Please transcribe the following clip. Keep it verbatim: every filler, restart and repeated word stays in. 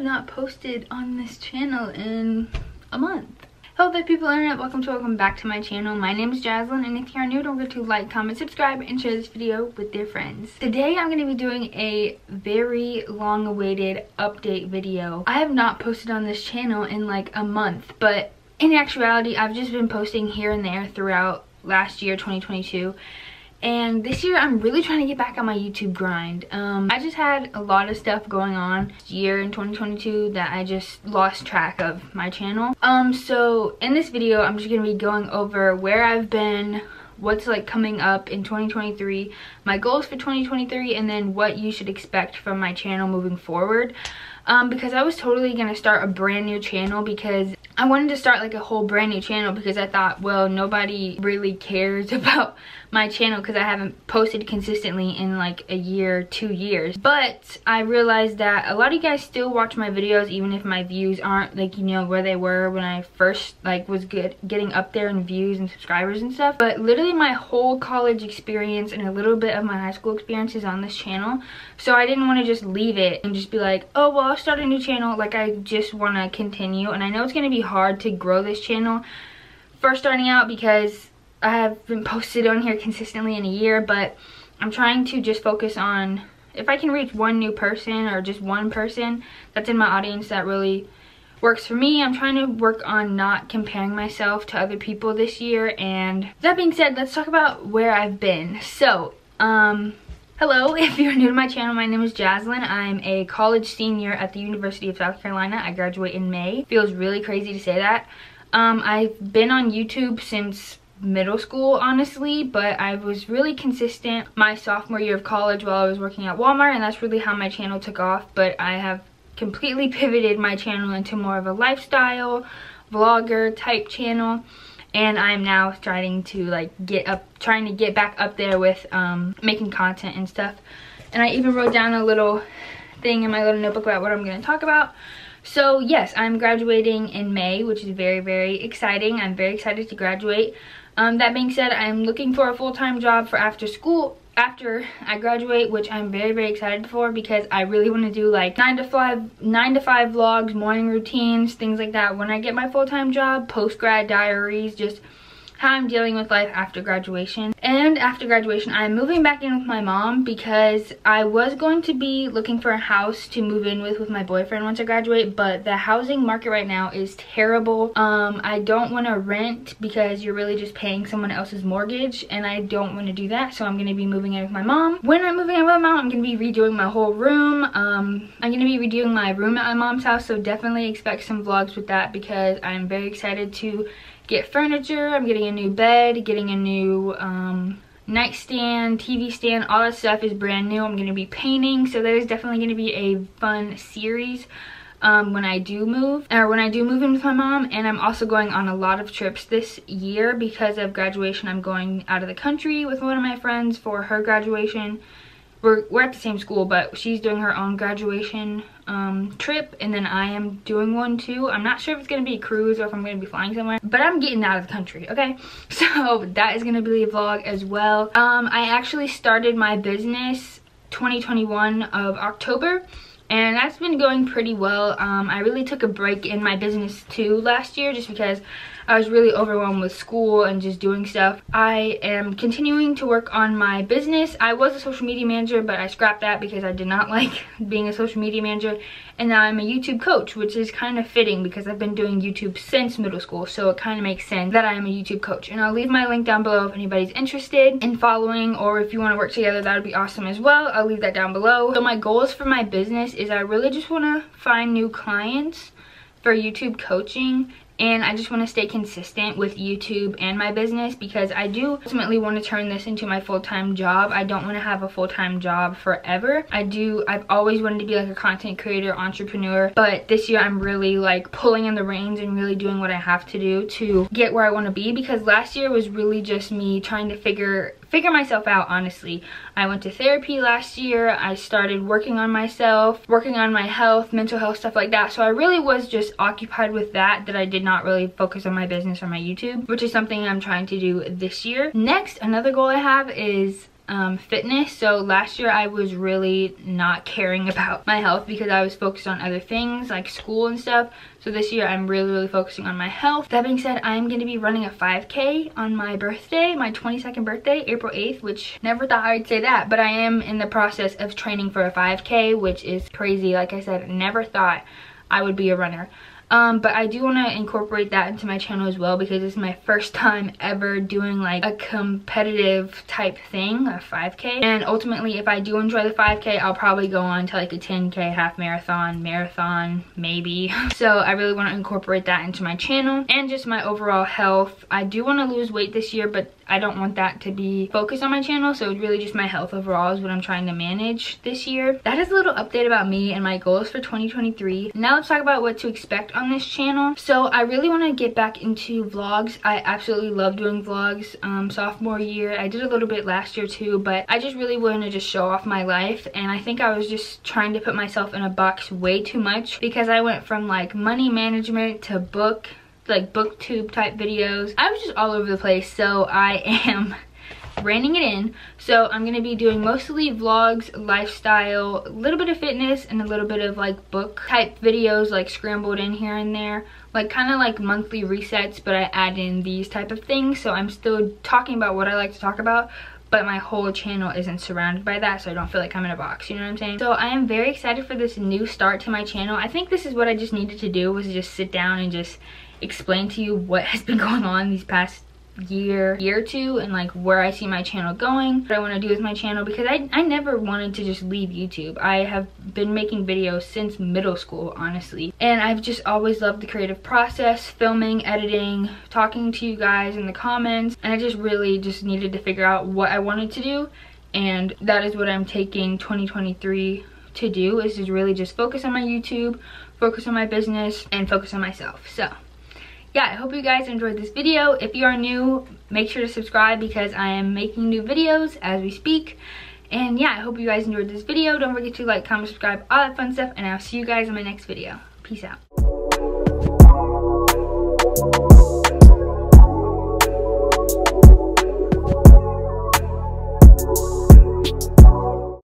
have not posted on this channel in a month. Hello there people internet, welcome to welcome back to my channel. My name is Jazlyn, and if you are new, don't forget to like, comment, subscribe, and share this video with your friends. Today I'm going to be doing a very long awaited update video. I have not posted on this channel in like a month, but in actuality I've just been posting here and there throughout last year, twenty twenty-two. And this year I'm really trying to get back on my YouTube grind. Um, I just had a lot of stuff going on this year in twenty twenty-two that I just lost track of my channel. Um, so in this video I'm just going to be going over where I've been, what's like coming up in twenty twenty-three, my goals for twenty twenty-three, and then what you should expect from my channel moving forward. Um, because I was totally going to start a brand new channel because I wanted to start like a whole brand new channel because I thought, well, nobody really cares about my channel because I haven't posted consistently in like a year, two years. But I realized that a lot of you guys still watch my videos even if my views aren't like, you know, where they were when I first like was good getting up there in views and subscribers and stuff. But literally my whole college experience and a little bit of my high school experience is on this channel. So I didn't want to just leave it and just be like, oh, well, I'll start a new channel. Like, I just want to continue, and I know it's going to be hard to grow this channel first starting out because I haven't posted on here consistently in a year, but I'm trying to just focus on if I can reach one new person or just one person that's in my audience that really works for me. I'm trying to work on not comparing myself to other people this year. And that being said, let's talk about where I've been. So um hello, if you're new to my channel, my name is Jazlyn. I'm a college senior at the University of South Carolina. I graduate in May. Feels really crazy to say that. Um, I've been on YouTube since middle school, honestly, but I was really consistent my sophomore year of college while I was working at Walmart, and that's really how my channel took off. But I have completely pivoted my channel into more of a lifestyle, vlogger type channel. And I'm now trying to like get up, trying to get back up there with um, making content and stuff. And I even wrote down a little thing in my little notebook about what I'm going to talk about. So yes, I'm graduating in May, which is very, very exciting. I'm very excited to graduate. Um, that being said, I'm looking for a full-time job for after school, after I graduate, which I'm very, very excited for because I really want to do like nine to five, nine to five vlogs, morning routines, things like that when I get my full-time job, post-grad diaries, just how I'm dealing with life after graduation. And after graduation, I'm moving back in with my mom because I was going to be looking for a house to move in with with my boyfriend once I graduate, but the housing market right now is terrible. Um, I don't want to rent because you're really just paying someone else's mortgage, and I don't want to do that, so I'm going to be moving in with my mom. When I'm moving in with my mom, I'm going to be redoing my whole room. Um, I'm going to be redoing my room at my mom's house, so definitely expect some vlogs with that because I'm very excited to get furniture. I'm getting a new bed, getting a new um, nightstand, T V stand, all that stuff is brand new. I'm going to be painting, so that is definitely going to be a fun series um, when I do move, or when I do move in with my mom. And I'm also going on a lot of trips this year because of graduation. I'm going out of the country with one of my friends for her graduation. We're, we're at the same school, but she's doing her own graduation um, trip, and then I am doing one too. I'm not sure if it's going to be a cruise or if I'm going to be flying somewhere, but I'm getting out of the country, okay? So that is going to be a vlog as well. Um, I actually started my business twenty twenty-one of October, and that's been going pretty well. Um, I really took a break in my business too last year just because I was really overwhelmed with school and just doing stuff. I am continuing to work on my business. I was a social media manager, but I scrapped that because I did not like being a social media manager. And now I'm a YouTube coach, which is kind of fitting because I've been doing YouTube since middle school. So it kind of makes sense that I am a YouTube coach. And I'll leave my link down below if anybody's interested in following, or if you want to work together, that would be awesome as well. I'll leave that down below. So my goals for my business is I really just want to find new clients for YouTube coaching. And I just want to stay consistent with YouTube and my business because I do ultimately want to turn this into my full-time job. I don't want to have a full-time job forever. I do, I've always wanted to be like a content creator, entrepreneur, but this year I'm really like pulling in the reins and really doing what I have to do to get where I want to be because last year was really just me trying to figure figure myself out, honestly. I went to therapy last year. I started working on myself, working on my health, mental health, stuff like that. So I really was just occupied with that, that I did not really focus on my business or my YouTube, which is something I'm trying to do this year. Next, another goal I have is um, fitness. So last year I was really not caring about my health because I was focused on other things like school and stuff. So this year I'm really, really focusing on my health. That being said, I'm going to be running a five K on my birthday, my twenty-second birthday, April eighth, which never thought I'd say that, but I am in the process of training for a five K, which is crazy. Like I said, never thought I would be a runner. Um, but I do want to incorporate that into my channel as well because it's my first time ever doing like a competitive type thing, a five K. And ultimately, if I do enjoy the five K, I'll probably go on to like a ten K, half marathon, marathon, maybe. So I really want to incorporate that into my channel and just my overall health. I do want to lose weight this year, but I don't want that to be focused on my channel. So really just my health overall is what I'm trying to manage this year. That is a little update about me and my goals for twenty twenty-three. Now let's talk about what to expect on this channel. So I really want to get back into vlogs. I absolutely love doing vlogs. Um, sophomore year, I did a little bit last year too, but I just really wanted to just show off my life. And I think I was just trying to put myself in a box way too much because I went from like money management to book like booktube type videos. I was just all over the place, so I am reining it in. So I'm gonna be doing mostly vlogs, lifestyle, a little bit of fitness, and a little bit of like book type videos like scrambled in here and there, like kind of like monthly resets, but I add in these type of things. So I'm still talking about what I like to talk about, but my whole channel isn't surrounded by that, so I don't feel like I'm in a box, you know what I'm saying? So I am very excited for this new start to my channel. I think this is what I just needed to do, was just sit down and just explain to you what has been going on these past year year or two and like where I see my channel going, what I want to do with my channel, because I, I never wanted to just leave YouTube. I have been making videos since middle school, honestly, and I've just always loved the creative process, filming, editing, talking to you guys in the comments, and I just really just needed to figure out what I wanted to do, and that is what I'm taking twenty twenty-three to do, is just really just focus on my YouTube, focus on my business, and focus on myself. So yeah, I hope you guys enjoyed this video. If you are new, make sure to subscribe because I am making new videos as we speak. And yeah, I hope you guys enjoyed this video. Don't forget to like, comment, subscribe, all that fun stuff. And I'll see you guys in my next video. Peace out.